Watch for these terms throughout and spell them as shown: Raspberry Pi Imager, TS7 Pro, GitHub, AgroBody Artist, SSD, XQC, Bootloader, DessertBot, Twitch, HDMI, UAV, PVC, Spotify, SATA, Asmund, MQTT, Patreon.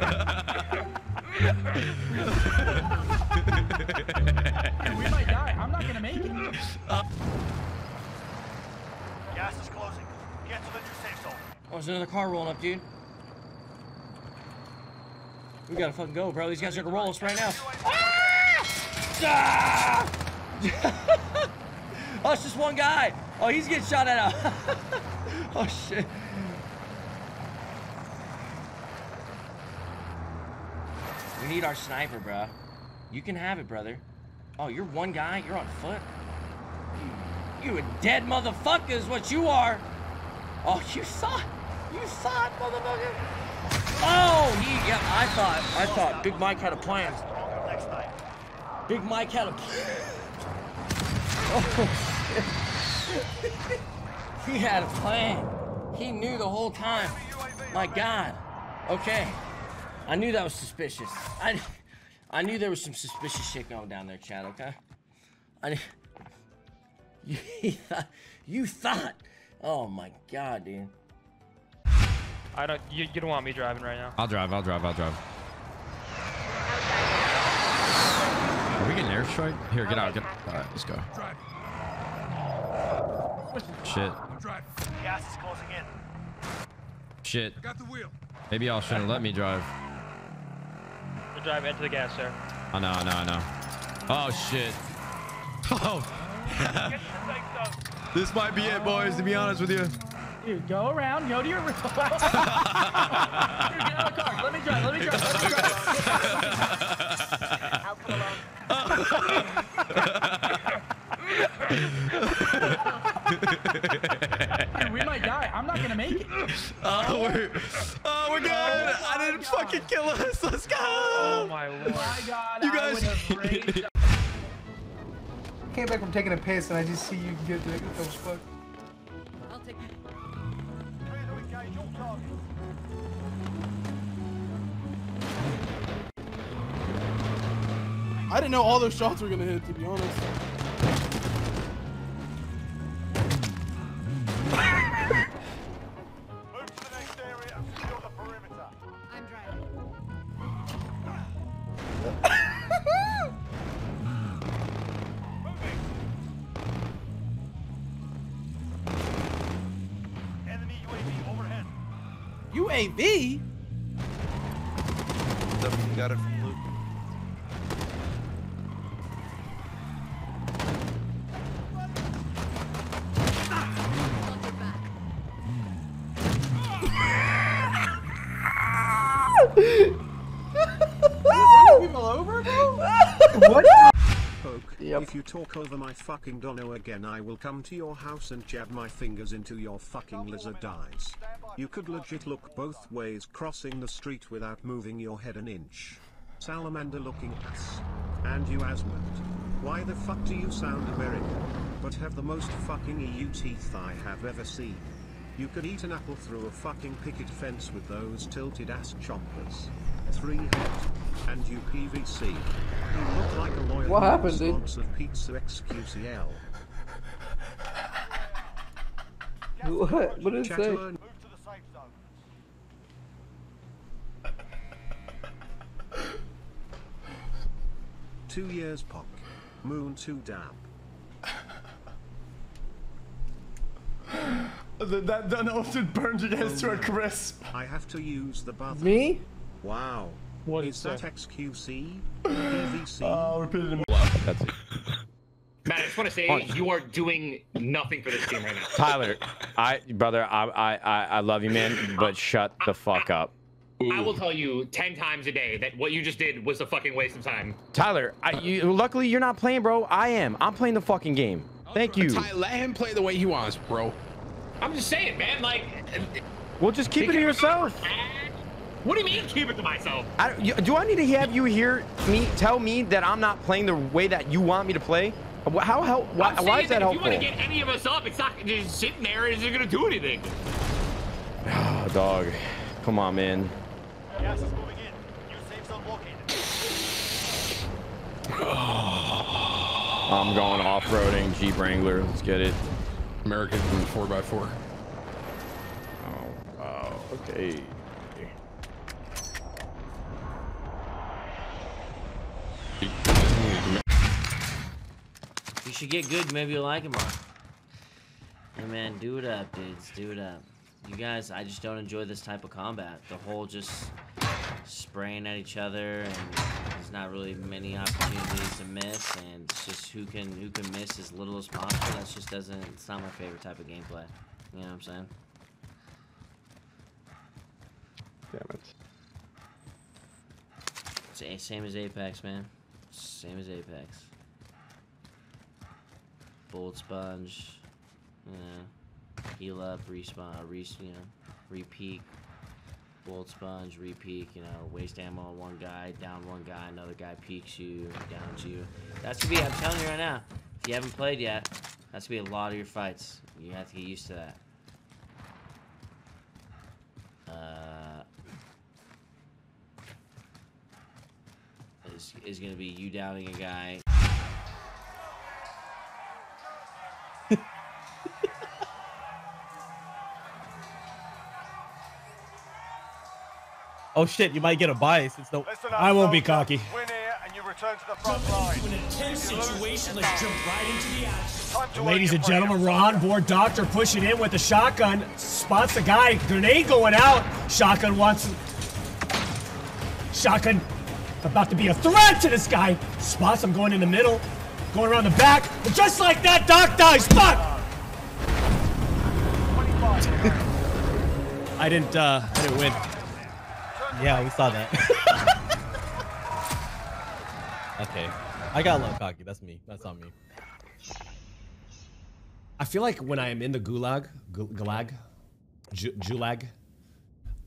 We might die. I'm not gonna make it. Gas is closing. Get to the new safe zone. Oh, there's another car rolling up, dude. We gotta fucking go, bro. These guys are gonna roll us right now. Ah! Oh, it's just one guy. Oh, he's getting shot at. Oh, shit. We need our sniper, bro. You can have it, brother. Oh, you're one guy? You're on foot? You a dead motherfucker is what you are. Oh, you saw it. You saw it, motherfucker. Oh, he, yeah, I thought Big Mike had a plan. Big Mike had a plan. Oh, he had a plan. He knew the whole time. My God. Okay. I knew that was suspicious. I knew there was some suspicious shit going down there, Chad, okay? You thought. Oh, my God, dude. You don't want me driving right now. I'll drive. Are we getting airstrike? Here, get out. All right, let's go. Shit. Gas is closing in. Shit. I got the wheel. Maybe y'all shouldn't let me drive. We'll drive into the gas, sir. Oh, no, no, no. Oh, shit. Oh. This might be it, boys, to be honest with you. Dude, go around. Go to your... Dude, get out of the car. Let me drive. I'll come along. Dude, we might die. I'm not gonna make it. Oh, we're good. Oh, I didn't fucking kill us. Let's go. Oh my Lord. My God, you guys. I came back from taking a piss and I just see you get there. What the fuck? I'll take it. I didn't know all those shots were gonna hit, to be honest. UAV? Definitely got it from Luke. People over, bro? What? Yep. If you talk over my fucking dono again, I will come to your house and jab my fingers into your fucking lizard eyes. You could legit look both ways crossing the street without moving your head an inch. Salamander looking ass. And you Asmund. Why the fuck do you sound American, but have the most fucking EU teeth I have ever seen? You could eat an apple through a fucking picket fence with those tilted ass chompers. 3 head. And you PVC. You look like a lawyer. What happened, dude? Of pizza XQCL. What? What is that? "2 years pop. Moon too damp." That done often burned your hands to a crisp. I have to use the bathroom. Me? Wow. What is that? XQC? PVC? Repeated in blood. That's it. Matt, I just want to say you are doing nothing for this team right now. Tyler, brother, I love you, man, but shut the fuck up. Ooh. I will tell you 10 times a day that what you just did was a fucking waste of time. Tyler, luckily you're not playing, bro. I am. I'm playing the fucking game. Thank you. Ty, let him play the way he wants, bro. I'm just saying, man. Like, well, just keep it to yourself. What do you mean, keep it to myself? Do I need to have you hear me tell me that I'm not playing the way that you want me to play? Why is that helpful? If you want to get any of us up, it's not just sitting there. Is it gonna do anything? Oh, dog. Come on, man. Gas is moving in. New safe zone located. I'm going off-roading Jeep Wrangler. Let's get it. American 4x4. Oh, okay. Once you get good, maybe you'll like it more. Hey man, do it up, dudes. Do it up. You guys, I just don't enjoy this type of combat. The whole just spraying at each other, and there's not really many opportunities to miss, and it's just who can miss as little as possible. That's just doesn't. It's not my favorite type of gameplay. You know what I'm saying? Damn it. It's a, same as Apex, man. Same as Apex. Bolt sponge. You know, heal up, respawn, re-peak, bolt sponge, re-peak, you know, waste ammo on one guy, down one guy, another guy peeks you, downs you. That's gonna be, I'm telling you right now, if you haven't played yet, that's gonna be a lot of your fights. You have to get used to that. Is gonna be you downing a guy. Oh shit, you might get a bias. It's the... I won't be cocky. Win here and you return to the front line. An intense situation, let's jump right into the action. Ladies and gentlemen, we're on board. Doctor pushing in with a shotgun. Spots a guy. Grenade going out. Shotgun wants... Shotgun about to be a threat to this guy. Spots him going in the middle. Going around the back. And just like that, Doc dies. Fuck! I didn't win. Yeah, we saw that. Okay. I got a little cocky. That's me. That's on me. I feel like when I am in the gulag,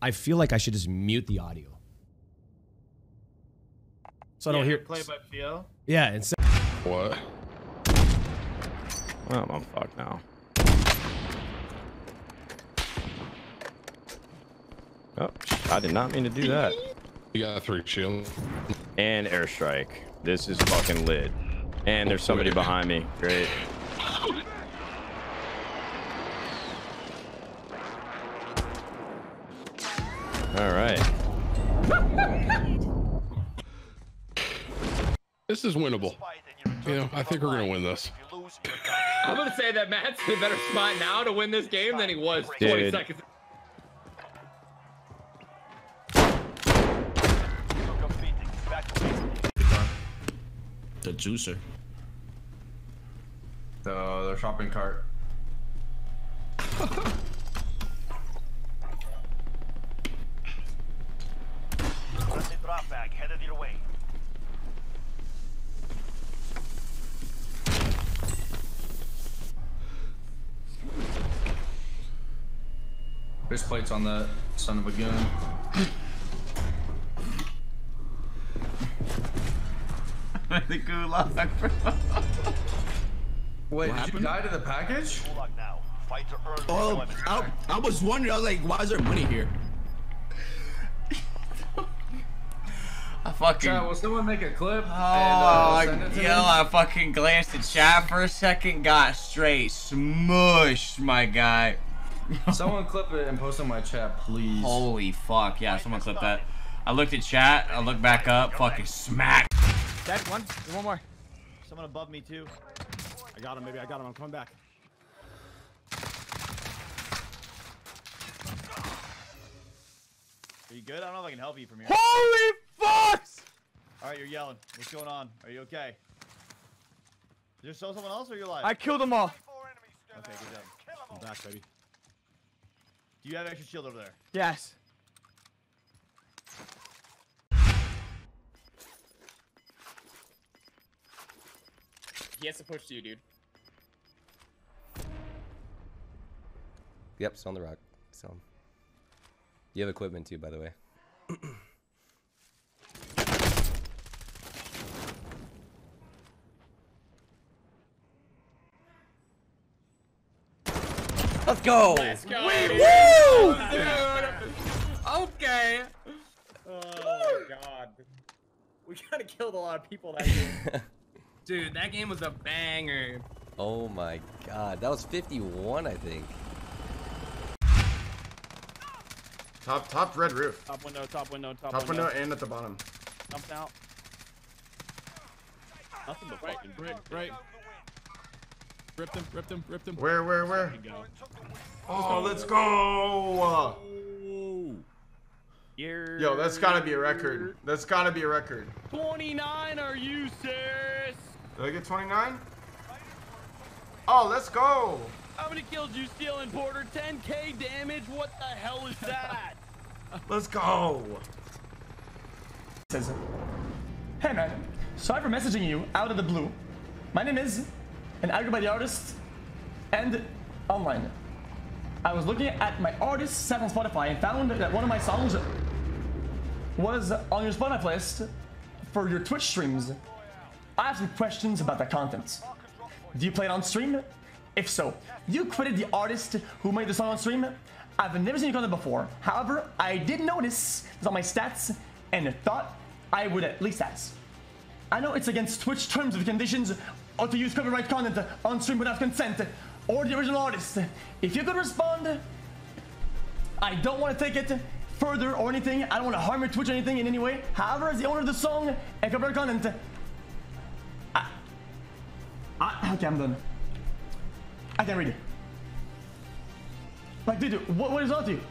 I feel like I should just mute the audio. So I don't hear... Play by feel? Yeah, and so... What? Well, I'm fucked now. Oh, I did not mean to do that. You got 3 shield. And airstrike. This is fucking lit. And there's somebody behind me. Great. All right. This is winnable. You know, I think we're gonna win this. I'm gonna say that Matt's in a better spot now to win this game than he was 20 seconds ago. The juicer. So their shopping cart. Drop bag headed your way. There's plates on that son of a gun. The gulag. Wait, what did you die to the package? Oh, I was wondering. I was like, why is there money here? I fucking... Chad, will someone make a clip? Oh, I fucking glanced at Chad for a second. Got straight smushed, my guy. Someone clip it and post it in my chat, please. Holy fuck! Yeah, someone clip that. I looked at chat. I looked back up. Fucking smack. Dead, one more. Someone above me too. I got him, I got him, I'm coming back. Are you good? I don't know if I can help you from here. Holy fuck! Alright, you're yelling. What's going on? Are you okay? Did you show someone else or are you alive? I killed them all. Okay, good job. I'm back, baby. Do you have extra shield over there? Yes. He has to push you, dude. Yep, it's on the rock. So you have equipment too, by the way. Let's go. Let's go. Woo! Dude. Okay. Oh god. We kind of killed a lot of people that game. Dude, that game was a banger. Oh my god, that was 51, I think. Top red roof. Top window and at the bottom. Jumped out. Nothing but fucking brick. Right. Ripped him, ripped him, ripped him. Where? Oh, let's go! Yo, that's gotta be a record. That's gotta be a record. 29, are you serious? Did I get 29? Oh, let's go! How many kills you stealing, Porter? 10K damage? What the hell is that? Let's go! Hey man, sorry for messaging you out of the blue. My name is an AgroBody Artist and online. I was looking at my artist set on Spotify and found that one of my songs was on your Spotify list for your Twitch streams. I have some questions about the content. Do you play it on stream? If so, you credited the artist who made the song on stream. I've never seen your content before. However, I did notice this on my stats and thought I would at least ask. I know it's against Twitch terms and conditions or to use copyright content on stream without consent or the original artist. If you could respond, I don't want to take it further or anything. I don't want to harm your Twitch or anything in any way. However, as the owner of the song and copyright content, okay, I'm done. I can't read it. Like, dude, what is up to you?